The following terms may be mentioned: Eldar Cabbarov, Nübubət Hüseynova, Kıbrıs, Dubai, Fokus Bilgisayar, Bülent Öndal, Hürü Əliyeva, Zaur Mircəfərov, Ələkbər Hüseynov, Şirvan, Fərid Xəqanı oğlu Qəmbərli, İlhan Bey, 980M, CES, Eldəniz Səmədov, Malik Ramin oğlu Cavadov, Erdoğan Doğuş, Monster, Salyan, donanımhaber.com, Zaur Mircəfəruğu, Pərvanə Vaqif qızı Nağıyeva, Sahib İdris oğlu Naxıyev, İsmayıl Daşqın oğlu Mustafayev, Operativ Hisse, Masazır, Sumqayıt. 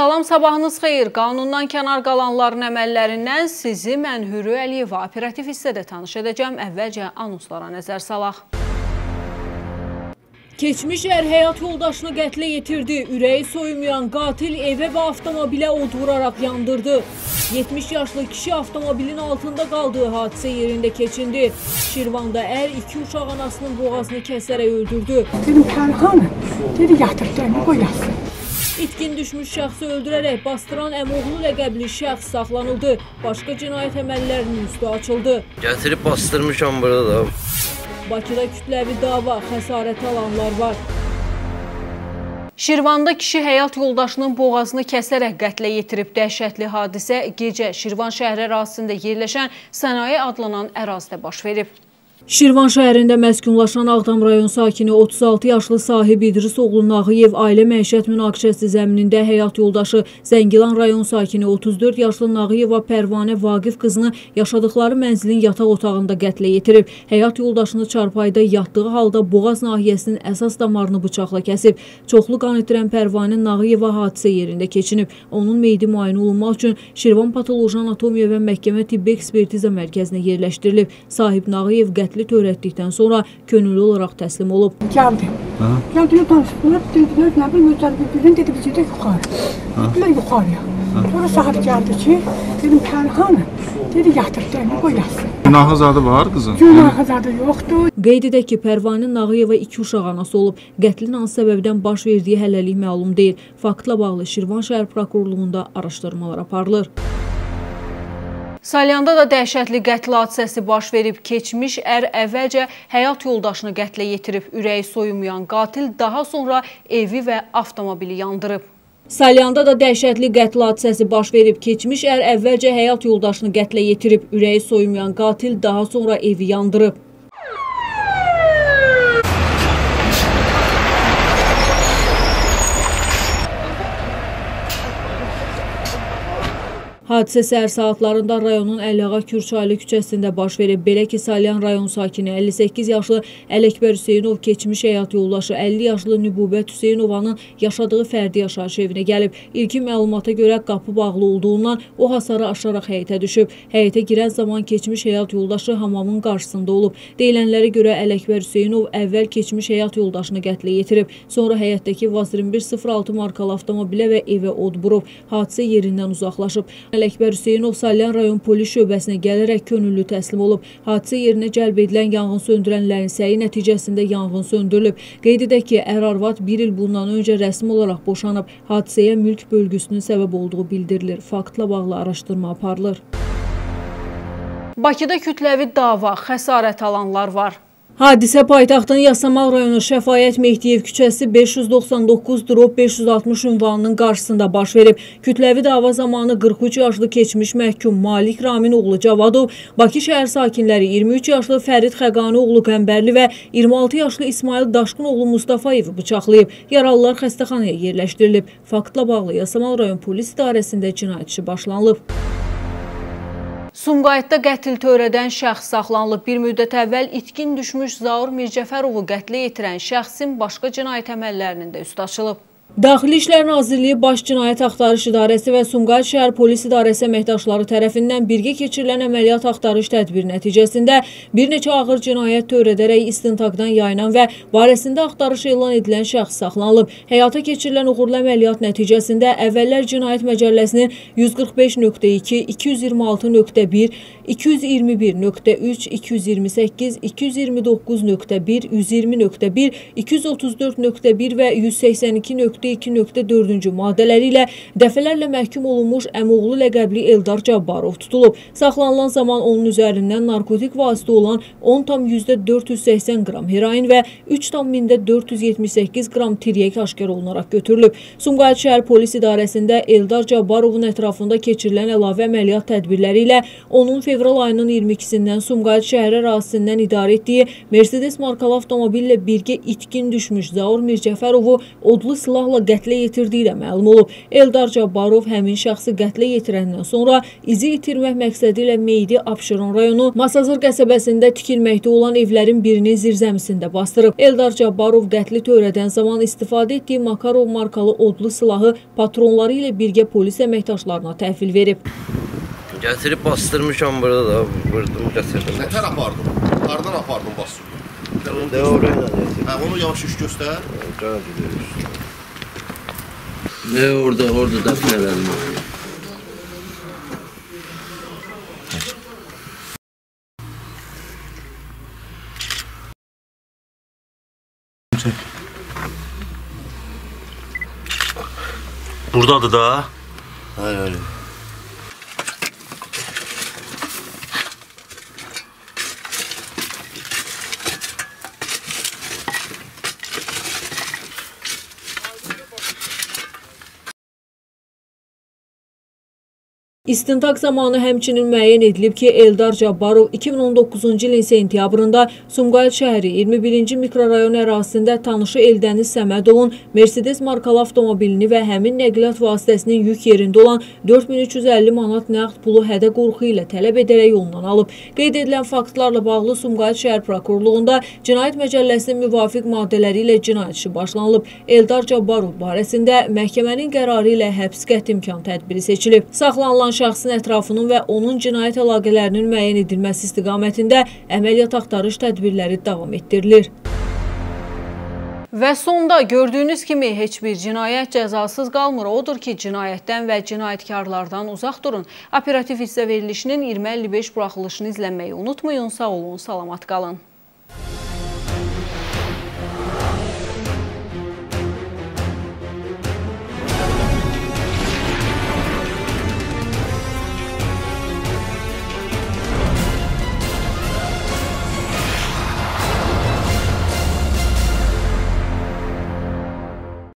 Salam, sabahınız xeyir. Qanundan kənar qalanların əməllərindən sizi mən Hürü Əliyeva operativ hissədə tanış edəcəm. Əvvəlcə anonslara nəzər salaq. Keçmiş ər həyat yoldaşını qətlə yetirdi. Ürəyi soymayan qatil evə və avtomobilə od vuraraq yandırdı. 70 yaşlı kişi avtomobilin altında qaldığı hadisə yerində keçindi. Şirvanda ər iki uşaq anasının boğazını kəsərək öldürdü. Dedi yatırdı, qoyasın. İtkin düşmüş şəxsi öldürərək bastıran əmoğlu ləqəbli şəxs saxlanıldı. Başqa cinayət əməllərinin üstü açıldı. Gətirib bastırmışam burada da. Bakıda kütləvi dava, xəsarət alanlar var. Şirvanda kişi həyat yoldaşının boğazını kəsərək qətlə yetirib. Dəhşətli hadisə gecə Şirvan şəhəri ərazisində yerləşən Sənaye adlanan ərazidə baş verib. Şirvan şəhərində məskunlaşan Ağdam rayon sakini 36 yaşlı Sahib İdris oğlu Naxıyev ailə məişət münaqişəsi zəminində həyat yoldaşı Zəngilan rayon sakini 34 yaşlı Nağıyeva Pərvanə Vaqif qızını yaşadıkları mənzilin yataq otağında qətlə yetirib. Həyat yoldaşını çarpayda yatdığı halda boğaz nahiyəsinin əsas damarını bıçaqla kəsib. Çoxlu qan itirən Pərvanə Nağıyeva hadisə yerində keçinib. Onun meyidi müayinə olunmaq üçün Şirvan Patoloji Anatomiya və Məhkəmə Tibbi Ekspertiza Mərkəzinə yerləşdirilib. Sahib Naxıyev törətdikdən sonra könüllü olaraq təslim olub. Gəldi. Gəldi, danışdılar, dedilər, nə bilməyəcəm, bilin, dedi, bizi də yuxarı. Dedilər, yuxarıya. Sonra sahib gəldi ki, dedim, Pərhanı, dedi, yatırdım, qoy yatsın. Günahız adı var, qızın? Günahız adı yoxdur. Qeyd edək ki, Pərvanə Nağıyeva iki uşaq anası olub. Qətlin hansı səbəbdən baş verdiyi hələlik məlum deyil. Faktla bağlı Şirvan şəhər prokurorluğunda araşdırmalar aparılır. Salyanda da dəhşətli qətl hadisəsi baş verib. Keçmiş ər əvvəlcə həyat yoldaşını qətlə yetirib. Ürəyi soymayan qatil daha sonra evi və avtomobili yandırıb. Salyanda da dəhşətli qətl hadisəsi baş verib. Keçmiş ər əvvəlcə həyat yoldaşını qətlə yetirib. Ürəyi soymayan qatil daha sonra evi yandırıb. Hadisə səhər saatlarında rayonun Əliağa Kürçaylı küçəsində baş verib. Belə ki, Salyan rayon sakini 58 yaşlı Ələkbər Hüseynov keçmiş həyat yoldaşı 50 yaşlı Nübubət Hüseynovanın yaşadığı fərdi yaşayış evinə gəlib. İlkin məlumata görə qapı bağlı olduğundan o hasarı aşaraq həyətə düşüb. Həyətə girən zaman keçmiş həyat yoldaşı hamamın qarşısında olub. Deyilənlərə görə Ələkbər Hüseynov əvvəl keçmiş həyat yoldaşını qətlə yetirib. Sonra həyətdəki Vaz 2106 markalı avtomobilə və evə od vurub. Hadisə yerindən uzaqlaşıb. Ələkbər Hüseynov Salyan rayon polis şöbəsinə gələrək könüllü təslim olub. Hadisə yerinə cəlb edilən yanğın söndürənlərin səyi nəticəsində yanğın söndürülüb. Qeyd edək ki, ər-arvad bir il bundan öncə rəsmi olaraq boşanıb. Hadisəyə mülk bölgüsünün səbəb olduğu bildirilir. Faktla bağlı araşdırma aparılır. Bakıda kütləvi dava, xəsarət alanlar var. Hadisə paytaxtın Yasamal rayonu Şəfayət Mehdiyev küçəsi 599-560 ünvanının qarşısında baş verib. Kütləvi dava zamanı 43 yaşlı keçmiş məhkum Malik Ramin oğlu Cavadov, Bakı şəhər sakinləri 23 yaşlı Fərid Xəqanı oğlu Qəmbərli və 26 yaşlı İsmayıl Daşqın oğlu Mustafayev bıçaqlayıb. Yaralılar xəstəxanaya yerləşdirilib. Faktla bağlı Yasamal rayon polis idarəsində cinayət işi başlanılıb. Sumqayıtda qətil törədən şəxs saxlanılıb. Bir müddət əvvəl itkin düşmüş Zaur Mircəfəruğu qətlə yetirən şəxsin başqa cinayət əməllərinin də üstü açılıb. Daxili İşlər Nazirliyi Baş Cinayət Axtarış İdarəsi və Sumqayıt Şəhər Polis İdarəsi əməkdaşları tərəfindən birgə keçirilən əməliyyat axtarış tədbiri nəticəsində bir neçə ağır cinayət törədərək istintaqdan yayınan və barəsində axtarış elan edilən şəxs saxlanılıb. Həyata keçirilən uğurlu əməliyyat nəticəsində əvvəllər Cinayət Məcəlləsinin 145.2, 226.1, 221.3, 228, 229.1, 120.1, 234.1 və 182.1 2.4-cü maddələri ilə dəfələrlə məhkum olunmuş əmoğlu ləqəbli Eldar Cabbarov tutulub. Saxlanılan zaman onun üzərindən narkotik vasitə olan 10,480 qram heroin və 3,478 qram tiryək aşkar olunaraq götürülüb. Sumqayıt Şəhər Polis İdarəsində Eldar Cabbarovun ətrafında keçirilən əlavə əməliyyat tədbirləri ilə onun fevral ayının 22-sindən Sumqayıt şəhər ərazisindən idarə etdiyi Mercedes markalı avtomobillə birgə itkin düşmüş Zaur Mircəfərovu odlu silah silahla qətlə yetirdiyi də məlum olub. Eldar Cabbarov həmin şəxsi qətlə yetirəndən sonra izi itirmək məqsədi ilə meyidi Abşeron rayonu Masazır qəsəbəsində tikilməkdə olan evlərin birinin zirzəmisində bastırıb. Eldar Cabbarov qətli törədən zaman istifadə etdiyi Makarov markalı odlu silahı patronları ilə birgə polis əməkdaşlarına təhvil verib. Gətirib bastırmışam burada da, vurdum, gətirdim. Nətər apardım? Hardan apardım, bastırdım? Onu yavaş iş göstər. Orada dəfn elədim. Buradadır da. Hayır. İstintaq zamanı həmçinin müəyyən edilib ki, Eldar Cabbarov 2019-cu ilin sentyabrında Sumqayıt şəhəri 21-ci mikrorayon ərazisində tanışı Eldəniz Səmədovun Mercedes markalı avtomobilini və həmin nəqliyyat vasitəsinin yük yerində olan 4350 manat nəğd pulu hədə qorxu ilə tələb edərək yolundan alıb. Qeyd edilən faktlarla bağlı Sumqayıt şəhər prokurorluğunda Cinayət Məcəlləsinin müvafiq maddələri ilə cinayət işi başlanılıb. Eldar Cabbarov barəsində məhkəmənin qərarı ilə həbs qəti imkan tədbiri seçilib. Saxlanılan şəxsin ətrafının və onun cinayət əlaqələrinin müəyyən edilməsi istiqamətində əməliyyat axtarış tədbirləri davam etdirilir. Və sonda gördüyünüz kimi heç bir cinayət cəzasız qalmır. Odur ki, cinayətdən və cinayətkarlardan uzaq durun. Operativ hissə verilişinin 20-55 buraxılışını izlənməyi unutmayın. Sağ olun, salamat qalın.